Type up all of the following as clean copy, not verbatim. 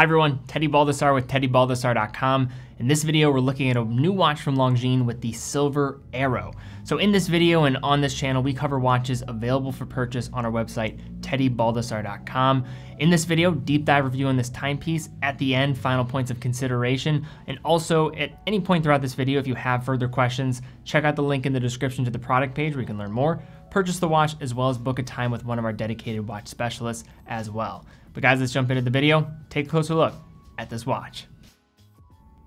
Hi everyone, Teddy Baldassarre with teddybaldassarre.com. In this video, we're looking at a new watch from Longines with the Silver Arrow. So in this video and on this channel, we cover watches available for purchase on our website, teddybaldassarre.com. In this video, deep dive review on this timepiece. At the end, final points of consideration. And also at any point throughout this video, if you have further questions, check out the link in the description to the product page where you can learn more, purchase the watch, as well as book a time with one of our dedicated watch specialists as well. But guys, let's jump into the video, take a closer look at this watch.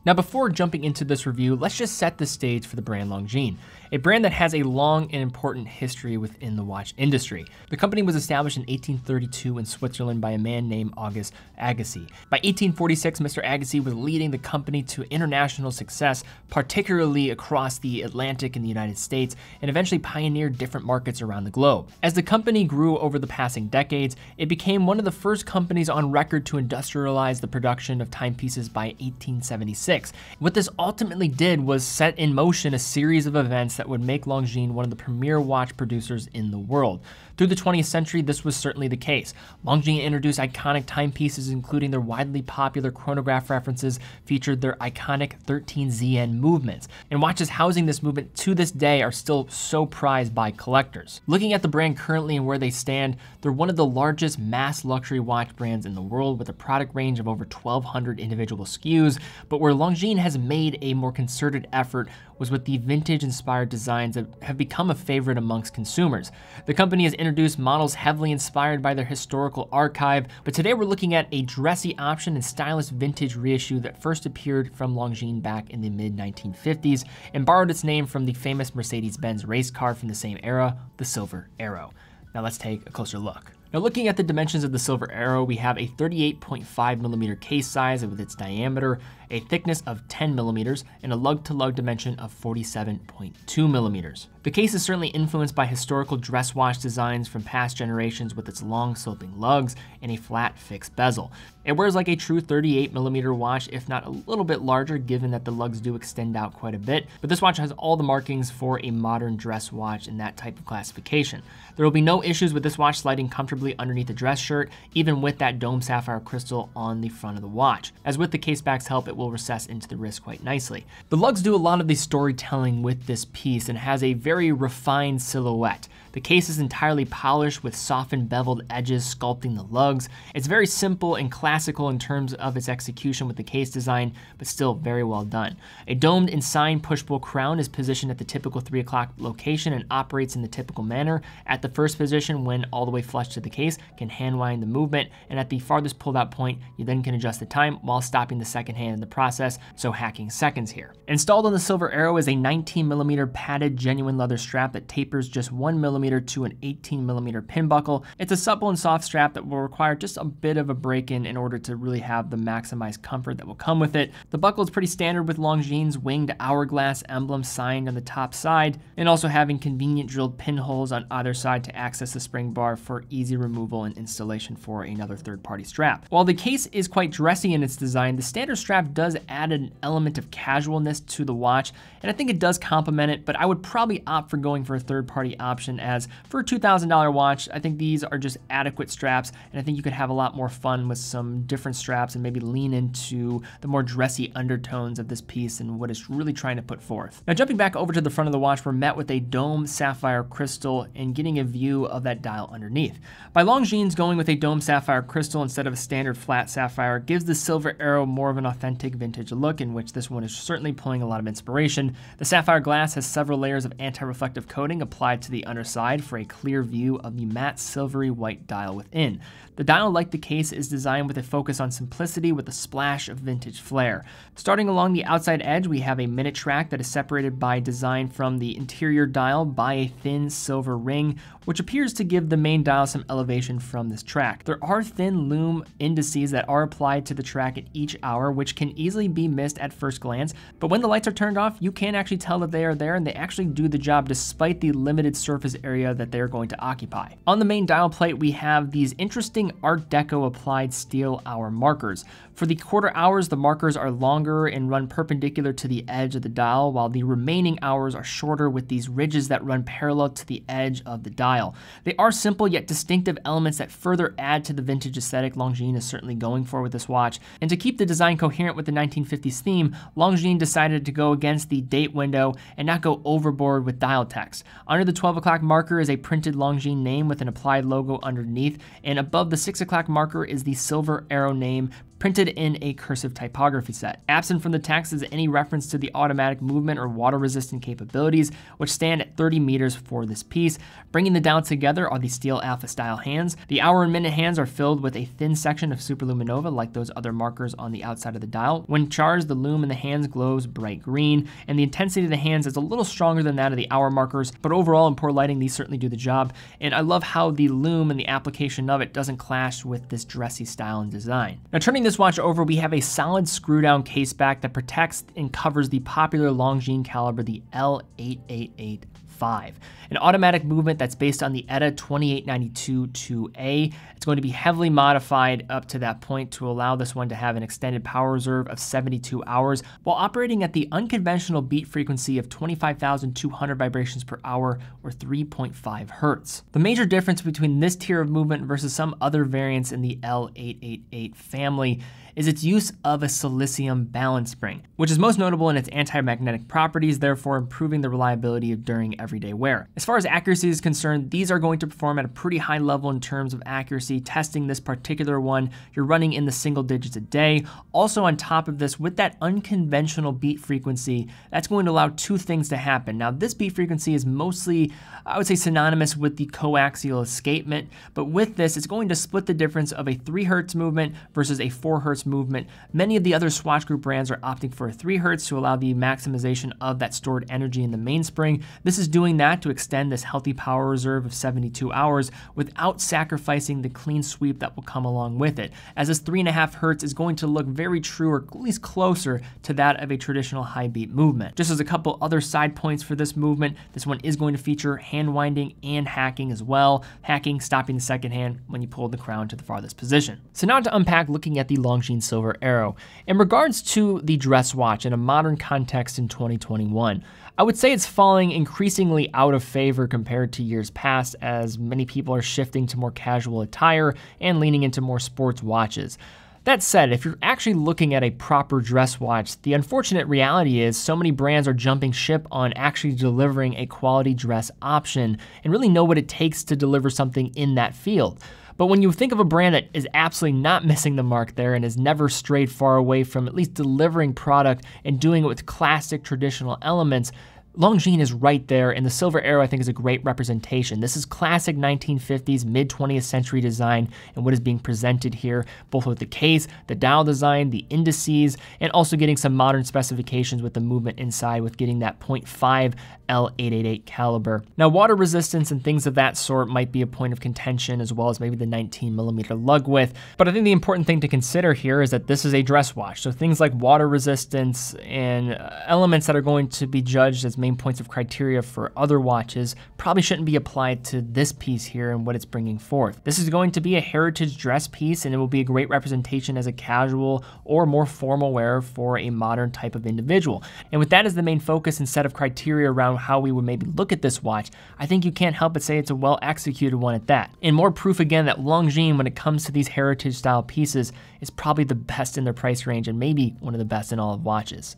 Now, before jumping into this review, let's just set the stage for the brand Longines, a brand that has a long and important history within the watch industry. The company was established in 1832 in Switzerland by a man named August Agassiz. By 1846, Mr. Agassiz was leading the company to international success, particularly across the Atlantic in the United States, and eventually pioneered different markets around the globe. As the company grew over the passing decades, it became one of the first companies on record to industrialize the production of timepieces by 1876. What this ultimately did was set in motion a series of events that would make Longines one of the premier watch producers in the world. Through the 20th century, this was certainly the case. Longines introduced iconic timepieces, including their widely popular chronograph references featured their iconic 13ZN movements, and watches housing this movement to this day are still so prized by collectors. Looking at the brand currently and where they stand, they're one of the largest mass luxury watch brands in the world with a product range of over 1,200 individual SKUs, but where Longines has made a more concerted effort was with the vintage-inspired designs that have become a favorite amongst consumers. The company has introduced models heavily inspired by their historical archive, but today we're looking at a dressy option and stylish vintage reissue that first appeared from Longines back in the mid-1950s and borrowed its name from the famous Mercedes-Benz race car from the same era, the Silver Arrow. Now let's take a closer look. Now looking at the dimensions of the Silver Arrow, we have a 38.5mm case size with its diameter, a thickness of 10mm, and a lug-to-lug dimension of 47.2mm. The case is certainly influenced by historical dress watch designs from past generations with its long sloping lugs and a flat fixed bezel. It wears like a true 38mm watch, if not a little bit larger, given that the lugs do extend out quite a bit, but this watch has all the markings for a modern dress watch in that type of classification. There will be no issues with this watch sliding comfortably underneath the dress shirt, even with that dome sapphire crystal on the front of the watch. As with the caseback's help, it will recess into the wrist quite nicely. The lugs do a lot of the storytelling with this piece and has a very refined silhouette. The case is entirely polished with softened beveled edges sculpting the lugs. It's very simple and classical in terms of its execution with the case design, but still very well done. A domed and signed push-pull crown is positioned at the typical 3 o'clock location and operates in the typical manner. At the first position, when all the way flush to the case, can hand wind the movement, and at the farthest pulled out point, you then can adjust the time while stopping the second hand in the process, so hacking seconds here. Installed on the Silver Arrow is a 19mm padded genuine leather strap that tapers just 1mm to an 18mm pin buckle. It's a supple and soft strap that will require just a bit of a break-in in order to really have the maximized comfort that will come with it. The buckle is pretty standard with Longines' winged hourglass emblem signed on the top side, and also having convenient drilled pinholes on either side to access the spring bar for easy removal and installation for another third-party strap. While the case is quite dressy in its design, the standard strap does add an element of casualness to the watch, and I think it does complement it, but I would probably opt for going for a third-party option, as for a $2,000 watch, I think these are just adequate straps, and I think you could have a lot more fun with some different straps and maybe lean into the more dressy undertones of this piece and what it's really trying to put forth. Now jumping back over to the front of the watch, we're met with a dome sapphire crystal and getting a view of that dial underneath. By Longines going with a dome sapphire crystal instead of a standard flat sapphire gives the Silver Arrow more of an authentic vintage look, in which this one is certainly pulling a lot of inspiration. The sapphire glass has several layers of anti-reflective coating applied to the underside for a clear view of the matte silvery white dial within. The dial, like the case, is designed with a focus on simplicity with a splash of vintage flair. Starting along the outside edge, we have a minute track that is separated by design from the interior dial by a thin silver ring, which appears to give the main dial some elevation from this track. There are thin lume indices that are applied to the track at each hour, which can easily be missed at first glance, but when the lights are turned off, you can actually tell that they are there, and they actually do the job despite the limited surface area that they're going to occupy. On the main dial plate, we have these interesting Art Deco applied steel hour markers. For the quarter hours, the markers are longer and run perpendicular to the edge of the dial, while the remaining hours are shorter with these ridges that run parallel to the edge of the dial. style. They are simple yet distinctive elements that further add to the vintage aesthetic Longines is certainly going for with this watch. And to keep the design coherent with the 1950s theme, Longines decided to go against the date window and not go overboard with dial text. Under the 12 o'clock marker is a printed Longines name with an applied logo underneath, and above the 6 o'clock marker is the Silver Arrow name, printed in a cursive typography set. Absent from the text is any reference to the automatic movement or water-resistant capabilities, which stand at 30 meters for this piece. Bringing the dial together are the steel alpha-style hands. The hour and minute hands are filled with a thin section of Super Luminova, like those other markers on the outside of the dial. When charged, the lume in the hands glows bright green, and the intensity of the hands is a little stronger than that of the hour markers, but overall in poor lighting, these certainly do the job. And I love how the lume and the application of it doesn't clash with this dressy style and design. Now, turning this watch over, we have a solid screw down case back that protects and covers the popular Longines caliber, the L8885, an automatic movement that's based on the ETA 2892-2A. It's going to be heavily modified up to that point to allow this one to have an extended power reserve of 72 hours while operating at the unconventional beat frequency of 25,200 vibrations per hour or 3.5 hertz. The major difference between this tier of movement versus some other variants in the L888 family is its use of a silicium balance spring, which is most notable in its anti-magnetic properties, therefore improving the reliability during everyday wear. As far as accuracy is concerned, these are going to perform at a pretty high level in terms of accuracy. Testing this particular one, you're running in the single digits a day. Also on top of this, with that unconventional beat frequency, that's going to allow two things to happen. Now, this beat frequency is mostly, I would say, synonymous with the coaxial escapement, but with this, it's going to split the difference of a 3 Hz movement versus a 4 Hz movement. Many of the other watch group brands are opting for a 3 Hz to allow the maximization of that stored energy in the mainspring. This is doing that to extend this healthy power reserve of 72 hours without sacrificing the clean sweep that will come along with it, as this 3.5 Hz is going to look very true, or at least closer to that of a traditional high beat movement. Just as a couple other side points for this movement, this one is going to feature hand winding and hacking as well. Hacking, stopping the second hand when you pull the crown to the farthest position. So now to unpack looking at the Longines Silver Arrow. In regards to the dress watch in a modern context in 2021, I would say it's falling increasingly out of favor compared to years past, as many people are shifting to more casual attire and leaning into more sports watches. That said, if you're actually looking at a proper dress watch, the unfortunate reality is so many brands are jumping ship on actually delivering a quality dress option and really know what it takes to deliver something in that field. But when you think of a brand that is absolutely not missing the mark there and has never strayed far away from at least delivering product and doing it with classic traditional elements, Longines is right there, and the Silver Arrow I think is a great representation. This is classic 1950s, mid-20th century design and what is being presented here, both with the case, the dial design, the indices, and also getting some modern specifications with the movement inside, with getting that .5 L888 caliber. Now, water resistance and things of that sort might be a point of contention, as well as maybe the 19mm lug width, but I think the important thing to consider here is that this is a dress watch, so things like water resistance and elements that are going to be judged as main points of criteria for other watches probably shouldn't be applied to this piece here and what it's bringing forth. This is going to be a heritage dress piece, and it will be a great representation as a casual or more formal wear for a modern type of individual. And with that as the main focus and set of criteria around how we would maybe look at this watch, I think you can't help but say it's a well executed one at that. And more proof again that Longines, when it comes to these heritage style pieces, is probably the best in their price range and maybe one of the best in all of watches.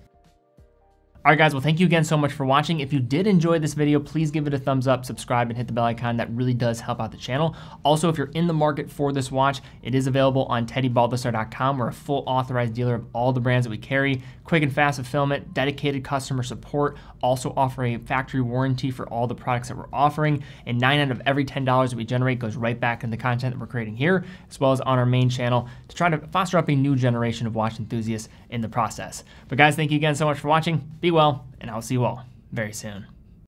Alright guys, well thank you again so much for watching. If you did enjoy this video, please give it a thumbs up, subscribe, and hit the bell icon. That really does help out the channel. Also, if you're in the market for this watch, it is available on teddybaldassarre.com. We're a full authorized dealer of all the brands that we carry. Quick and fast fulfillment, dedicated customer support, also offer a factory warranty for all the products that we're offering, and 9 out of every $10 that we generate goes right back in the content that we're creating here, as well as on our main channel, to try to foster up a new generation of watch enthusiasts in the process. But guys, thank you again so much for watching. Be well, and I'll see you all very soon.